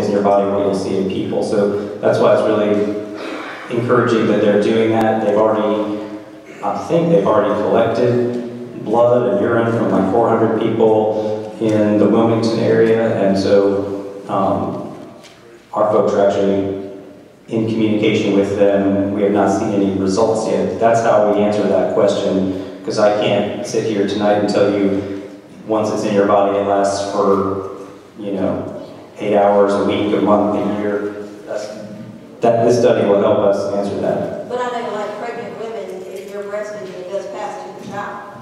things in your body when you see in people. So that's why it's really encouraging that they're doing that. They've already, I think they've already collected blood and urine from like 400 people in the Wilmington area. And so our folks are actually in communication with them. We have not seen any results yet. That's how we answer that question, because I can't sit here tonight and tell you once it's in your body it lasts for, you know, 8 hours, a week, a month, a year. That this study will help us answer that. But I know, like pregnant women, if you're breastfeeding, it does pass to the child.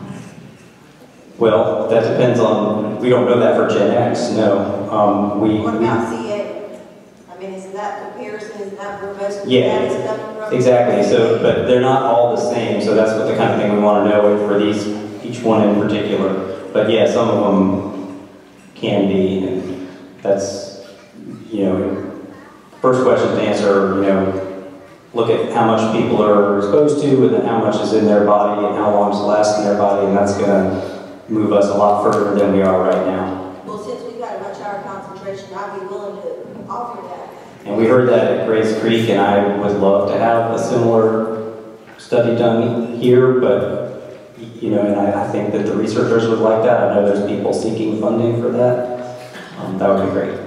Well, that depends on, we don't know that for Gen X, no. What about CA? I mean, is that comparison, is that reverse? Yeah, exactly. So, but they're not all the same, so that's what the kind of thing we want to know for these, each one in particular. But yeah, some of them can be, and that's, you know, first question to answer, you know, look at how much people are exposed to and then how much is in their body and how long it lasts in their body, and that's going to move us a lot further than we are right now. Well, since we've got a much higher concentration, I'd be willing to offer that. And we heard that at Grace Creek, and I would love to have a similar study done here, but, you know, and I think that the researchers would like that. I know there's people seeking funding for that. That would be great.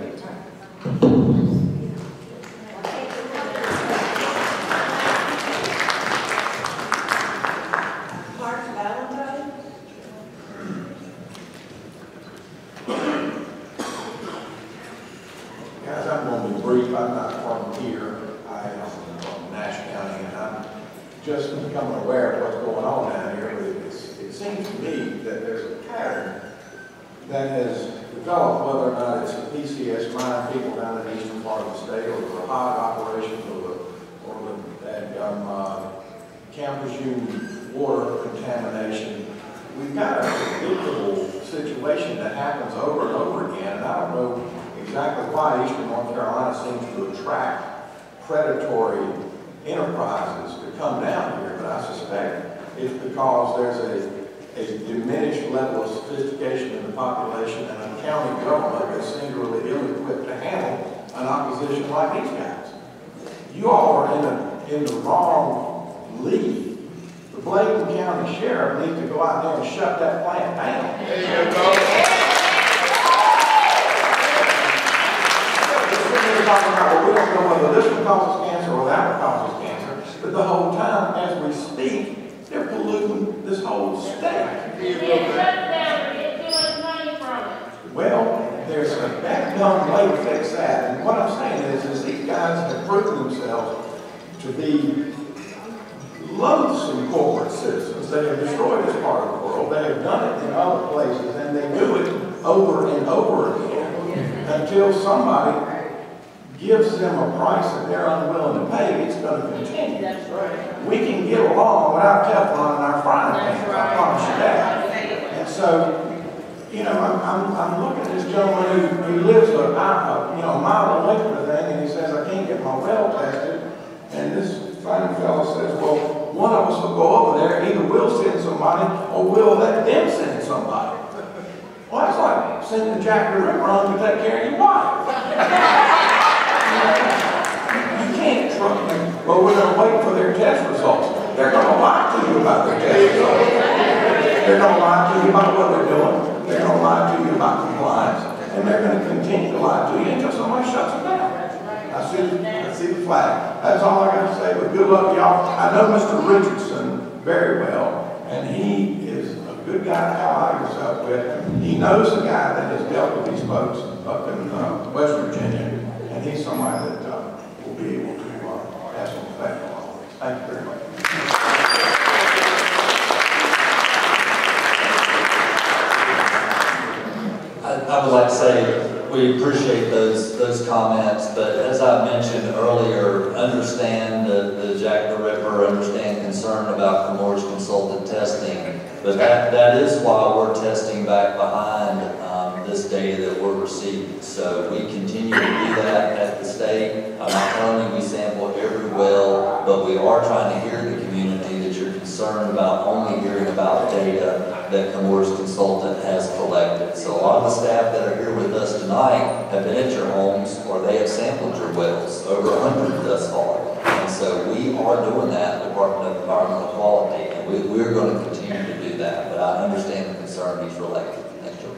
Temperature wells, over 100 thus far. And so we are doing that, Department of Environmental Quality, and we're going to continue to do that. But I understand the concern he's related to. Next year.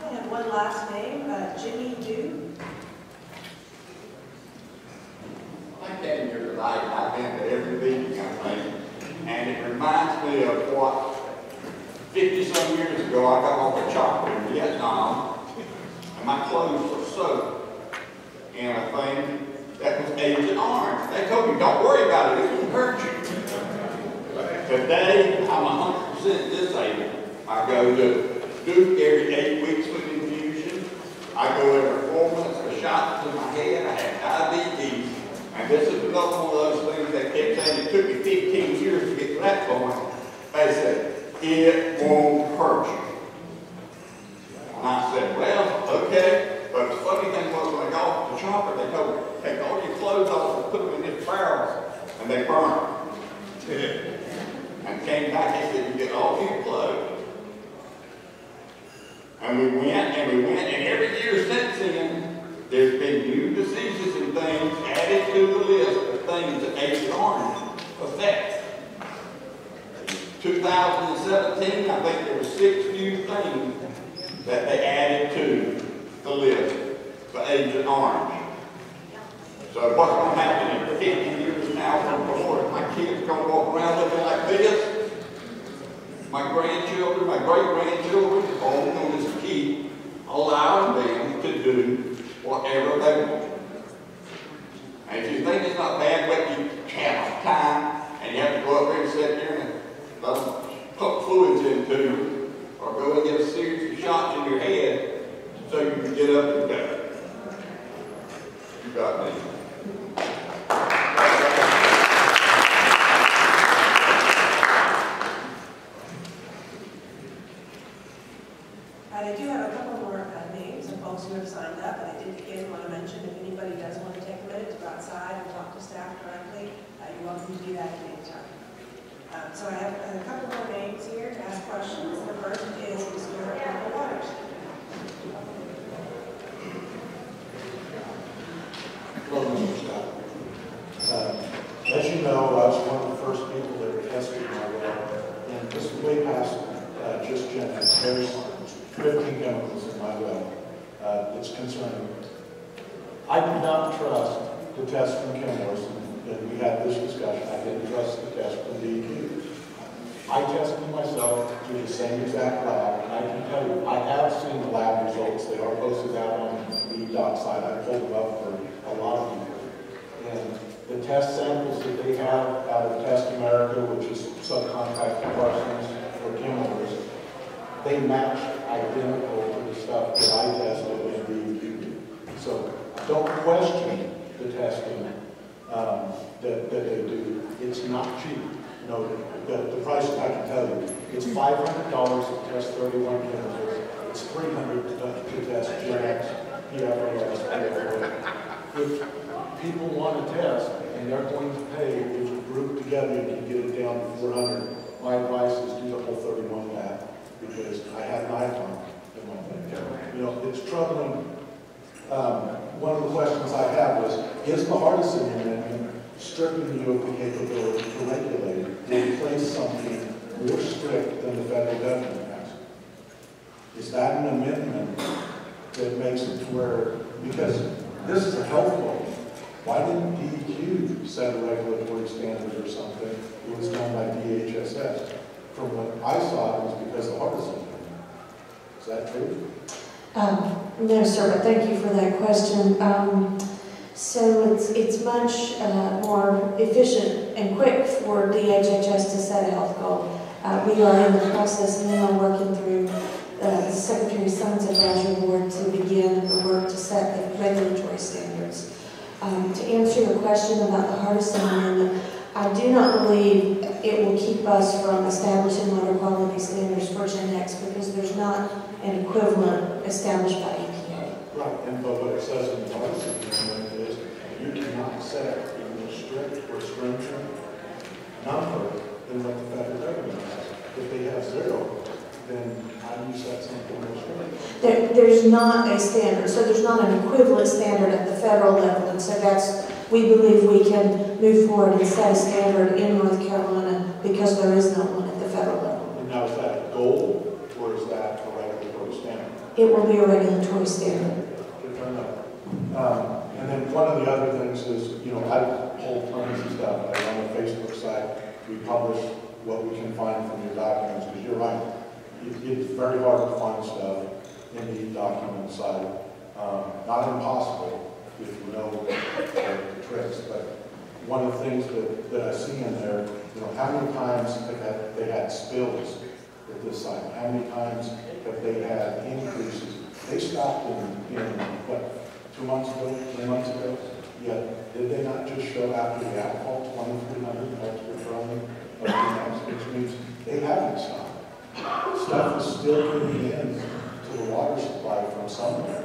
I have one last name, Jimmy Duke. Like that in your life, I've been to every meeting I've made, and it reminds me of what 50-some years ago I got off a chopper in Vietnam, and my clothes were soaked in a thing that was Agent Orange. They told me, don't worry about it, it won't hurt you. Today, I'm 100% disabled. I go to Duke every 8 weeks with infusion. I go every 4 months for shots in my head. I have diabetes. And this is another one of those things that kept saying it took me 15 years to get to that point. They said, it won't hurt you. And I said, well, okay. But the funny thing was, when I got off the chopper, they told me, take all your clothes off and put them in this barrel, and they burned them. And came back and said, you get all your clothes. And we went, and we went, and every year since then, there's been new diseases and things added to the list of things that Agent Orange affects. 2017, I think there were 6 new things that they added to the list for Agent Orange. So what's going to happen in 50 years now from before? My kids going to walk around looking like this. My grandchildren, my great-grandchildren, all I'm going to keep allowing them to do whatever they want. And if you think it's not bad, but you have time and you have to go up there and sit there and pump fluids into you, or go and get a series of shots in your head so you can get up and go. You got me. I do have a couple more names of folks who have signed up, and I did again want to mention if anybody does want to take a minute to go outside and talk to staff directly, you're welcome to do that at any time. So I have a couple more names here to ask questions. The first is Mr. Michael Waters. As you know, I was one of the first people that tested my well, and this was way past just genetics. There's 15 chemicals in my well. It's concerning. I did not trust the test from Kim Morrison. And we had this discussion. I didn't trust the test from DEQ. I tested myself through the same exact lab, and I can tell you, I have seen the lab results. They are posted out on the dot site. I pulled them up for a lot of people. And the test samples that they have out of Test America, which is subcontract to Parsons for chemicals, they match identical to the stuff that I tested in DEQ. So don't question the testing. That they do. It's not cheap. You know, the price, I can tell you, it's $500 to test 31 chemicals. It's $300 to test genetics, PFAS, PFOA. If people want to test and they're going to pay, if you group together, you can get it down to $400. My advice is do the whole 31 lab, because I had an iPhone in one thing. You know, it's troubling. One of the questions I had was, is the Hardison Amendment stripping you of the capability to regulate and replace something more strict than the federal government has? Is that an amendment that makes it to where, because this is a health goal, why didn't DEQ set a regulatory standard or something? It was done by DHHS. From what I saw, it was because of the Hardison Amendment. Is that true? No, sir, but thank you for that question. So it's much more efficient and quick for DHHS to set a health goal. We are in the process now working through the Secretary of Science Advisory Board to begin the work to set the regulatory standards. To answer your question about the Hardison Amendment, I do not believe it will keep us from establishing water quality standards for genetics, because there's not an equivalent established by EPA. Right, and but what it says in the Hardison Amendment is you cannot set a more strict or stringent number than what the federal government has. If they have zero, then There's not a standard, so there's not an equivalent standard at the federal level, and so that's, we believe we can move forward and set a standard in North Carolina because there is not one at the federal level. And now is that a goal, or is that a regulatory standard? It will be a regulatory standard. And then one of the other things is, you know, I hold tons of stuff. Like on the Facebook site, we publish what we can find from your documents, because you're right. It's very hard to find stuff in the document side. Not impossible if you know the tricks, but one of the things that I see in there, you know, how many times have they had spills at this site? How many times have they had increases? They stopped in what, 2 months ago, 3 months ago? Yeah, did they not just show after the outfall 2,300 parts per trillion of greenhouse, which means they haven't stopped. Stuff is still coming in to the water supply from somewhere,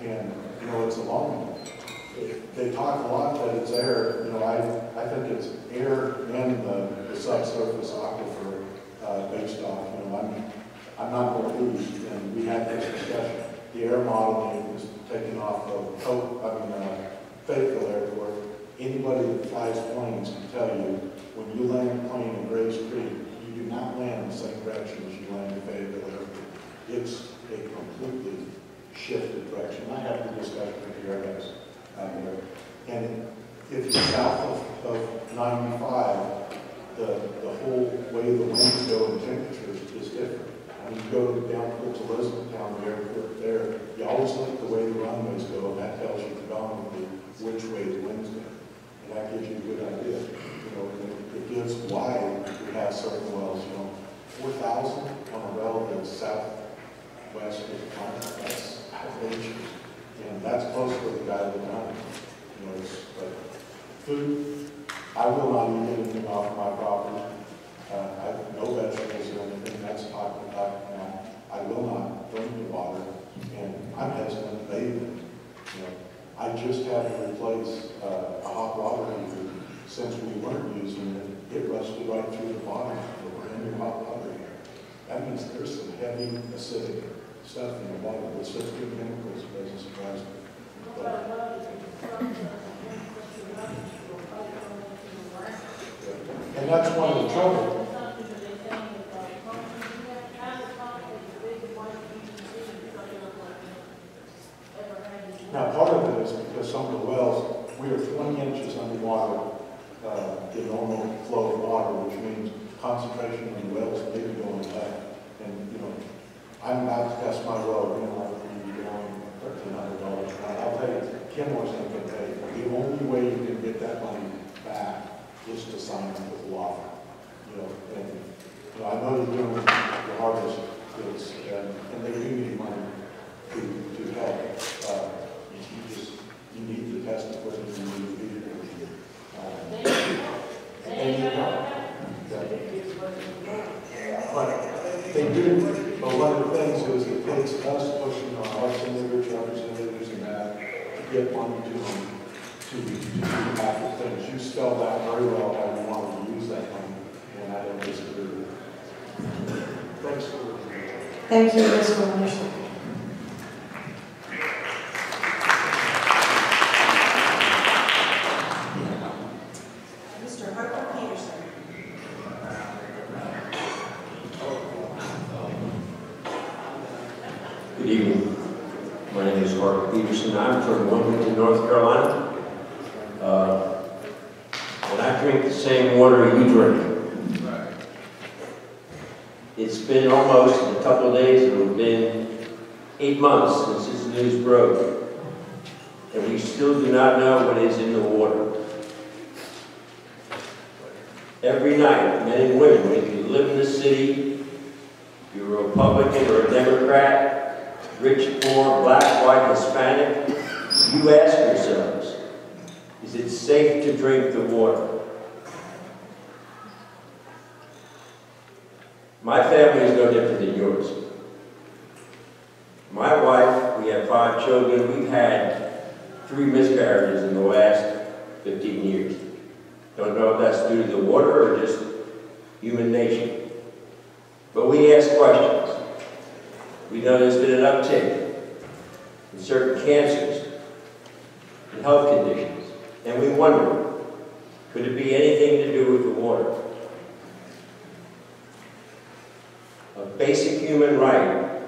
and you know it's along. They talk a lot that it's air. You know, I think it's air and the subsurface aquifer based off. You know, I'm not confused, and we had this discussion. The air modeling is taken off of Fayetteville Airport. Anybody that flies planes can tell you when you land a plane in Grace Creek, you do not land in the same direction as you land in Fayetteville Airport. It's a completely shifted direction. I had the discussion with the airbags out here. And if you're south of 95, the whole way the winds go and temperatures is different. When you go down towards Elizabethtown, the airport there, you always look at the way the runways go, and that tells you predominantly which way the winds go. And that gives you a good idea. You know, it gives why we have certain wells, you know, 4,000 on a well in the southwest of the continent. That's outrageous. And that's close to the guy that died. You know, but food, I will not eat anything off my property. I have no vegetables or anything. That's popular back now. I will not drink the water. And I'm hesitant to bathe in. You know, I just had to replace a hot water heater. Since we weren't using it, it rusted right through the bottom of the brand new hot water here. That means there's some heavy acidic stuff in the water with such good chemicals, it doesn't surprise me. And that's one of the trouble. Now part of it is because some of the wells, we are 20 inches underwater. The normal flow of water, which means concentration in the wells may be going up. And, you know, I'm about to test my well, you know, I'm going to be going $1,300 an hour. I'll tell you, Kenmore's not going to pay. The only way you can get that money back is to sign up with water. You know, and you know, I know you're doing the hardest, and they do need money to help. You need the test equipment, you need the vehicle. They need help. Yeah. But they do, but one of the things is it takes us pushing our senators and that to get money to them to do half the things. You spelled out very well how you want to use that money, and I don't disagree with it. Thanks for the Thank you, Mr. Commissioner. I'm from Wilmington, North Carolina, and I drink the same water you drink. Right. It's been almost a couple of days, it would have been 8 months since this news broke, and we still do not know what is in the water. Every night, men and women, whether you live in the city, you're a Republican or a Democrat, rich, poor, black, white, Hispanic, you ask yourselves, is it safe to drink the water? My family is no different than yours. My wife, we have 5 children, we've had 3 miscarriages in the last 15 years. Don't know if that's due to the water or just human nature. But we ask questions. We know there's been an uptick in certain cancers and health conditions, and we wonder, could it be anything to do with the water? A basic human right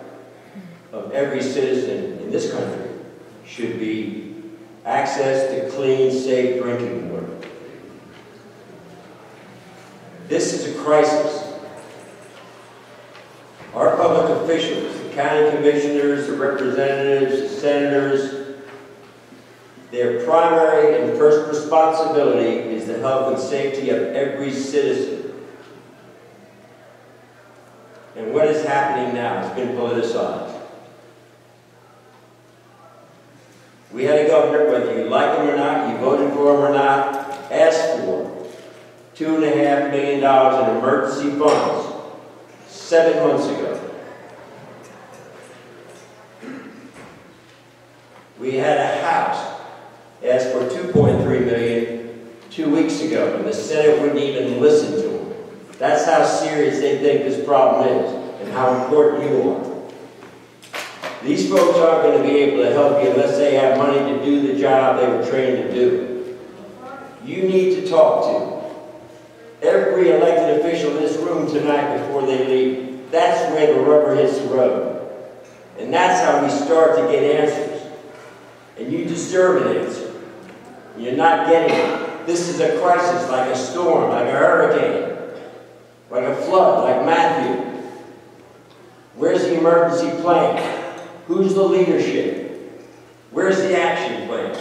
of every citizen in this country should be access to clean, safe drinking water. This is a crisis. Our public officials, the county commissioners, the representatives, the senators, their primary and first responsibility is the health and safety of every citizen. And what is happening now has been politicized. We had a governor, whether you like him or not, you voted for him or not, asked for $2.5 million in emergency funds 7 months ago. We had a House ask for $2.3 million 2 weeks ago, and the Senate wouldn't even listen to them. That's how serious they think this problem is and how important you are. These folks aren't going to be able to help you unless they have money to do the job they were trained to do. You need to talk to every elected official in this room tonight before they leave. That's where the rubber hits the road. And that's how we start to get answers. And you deserve an answer. You're not getting it. This is a crisis, like a storm, like a hurricane, like a flood, like Matthew. Where's the emergency plan? Who's the leadership? Where's the action plan?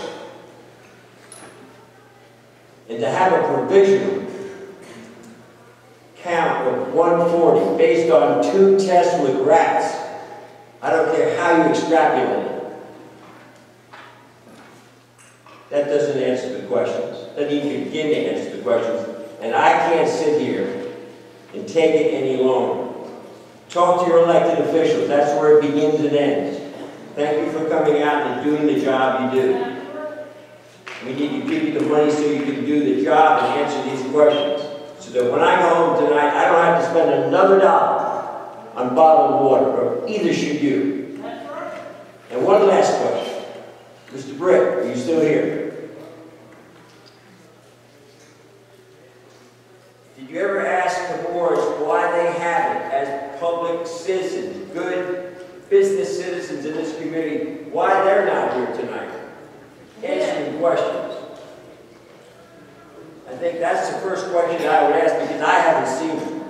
And to have a provisional count of 140 based on 2 tests with rats, I don't care how you extrapolate it. That doesn't answer the questions. Doesn't even begin to answer the questions. And I can't sit here and take it any longer. Talk to your elected officials. That's where it begins and ends. Thank you for coming out and doing the job you do. We need to give you the money so you can do the job and answer these questions. So that when I go home tonight, I don't have to spend another dollar on bottled water, or either should you. And one last question. Mr. Britt, are you still here? Did you ever ask the boards why they haven't, as public citizens, good business citizens in this community, why they're not here tonight? Answering questions. I think that's the first question I would ask because I haven't seen them.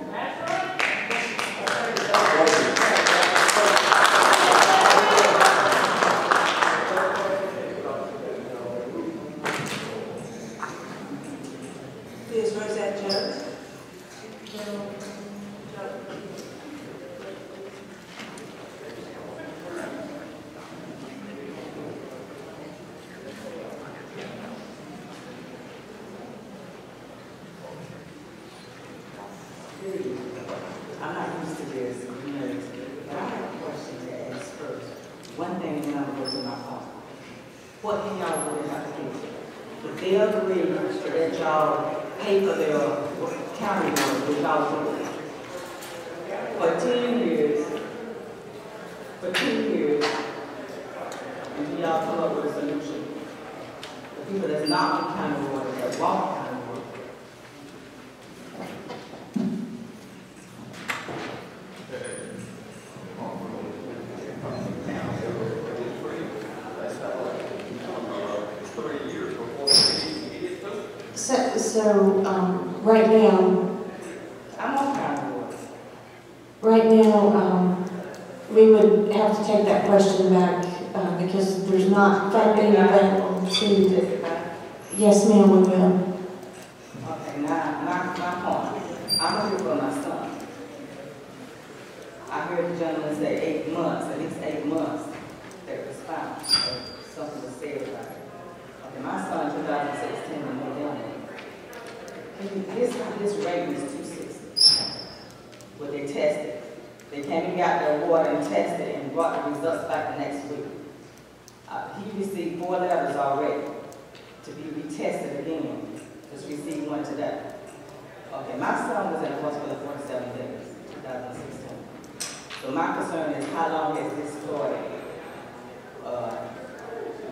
But my concern is how long has this story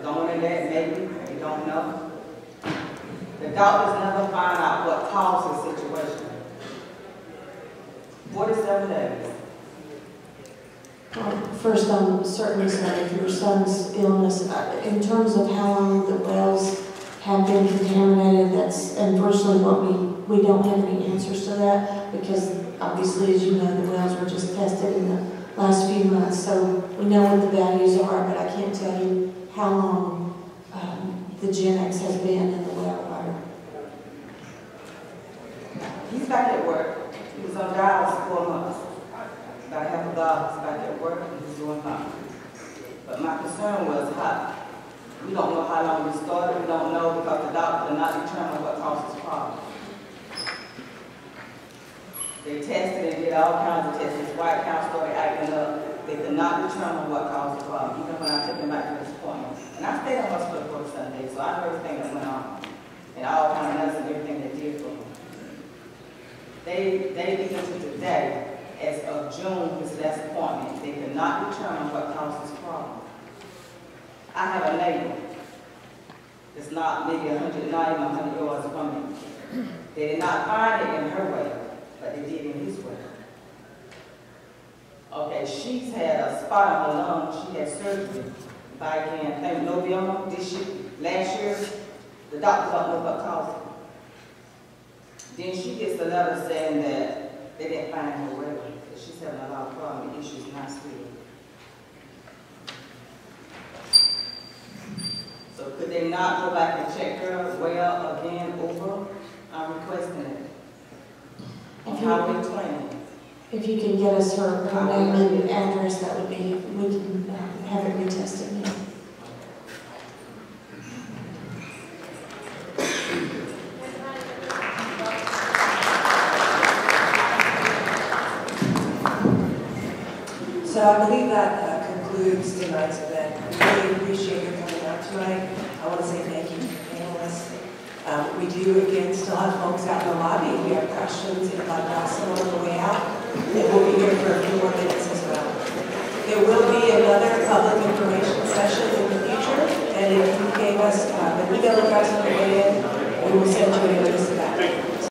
gone in there? Maybe they don't know. The doctors never find out what caused the situation. 47 days. First, I'm certainly sorry for your son's illness. In terms of how the wells have been contaminated, that's unfortunately what we don't have any answers to that, because obviously, as you know, the wells were just tested in the last few months, so we know what the values are, but I can't tell you how long the Gen-X has been in the well water. He's back at work. He was on dialysis for 4 months. About half a dog was back at work and he was doing fine. But my concern was how. We don't know how long we started. We don't know because the doctor did not determine what caused this problem. They tested and did all kinds of tests. His white count started acting up. They did not determine what caused the problem, even when I took him back to this appointment. And I stayed on hospital for Sunday, so I know everything that went on. And all kind of nuts and everything they did for him. They began to today. As of June, his last appointment, they could not determine what caused this problem. I have a neighbor that's not maybe 190, 100 yards from me. They did not find it in her way, but they did in his way. Okay, she's had a spot on her lung. She had surgery back in, I think, November this year, last year. The doctor don't know what caused it. Then she gets a letter saying that they didn't find her way. She's having a lot of problems and issues not sleeping. So could they not go back and check her well again over? I'm requesting it. If you can get us her name and address, that would be, we can have it retested. Yeah. So I believe that concludes tonight's event. I really appreciate your coming out tonight. I want to say thank you to the panelists. We do, again, still have folks out in the lobby. If you have questions, if I've got someone on the way out, they will be here for a few more minutes as well. There will be another public information session in the future, and if you gave us an email address on the way in, we will send you a notice about it.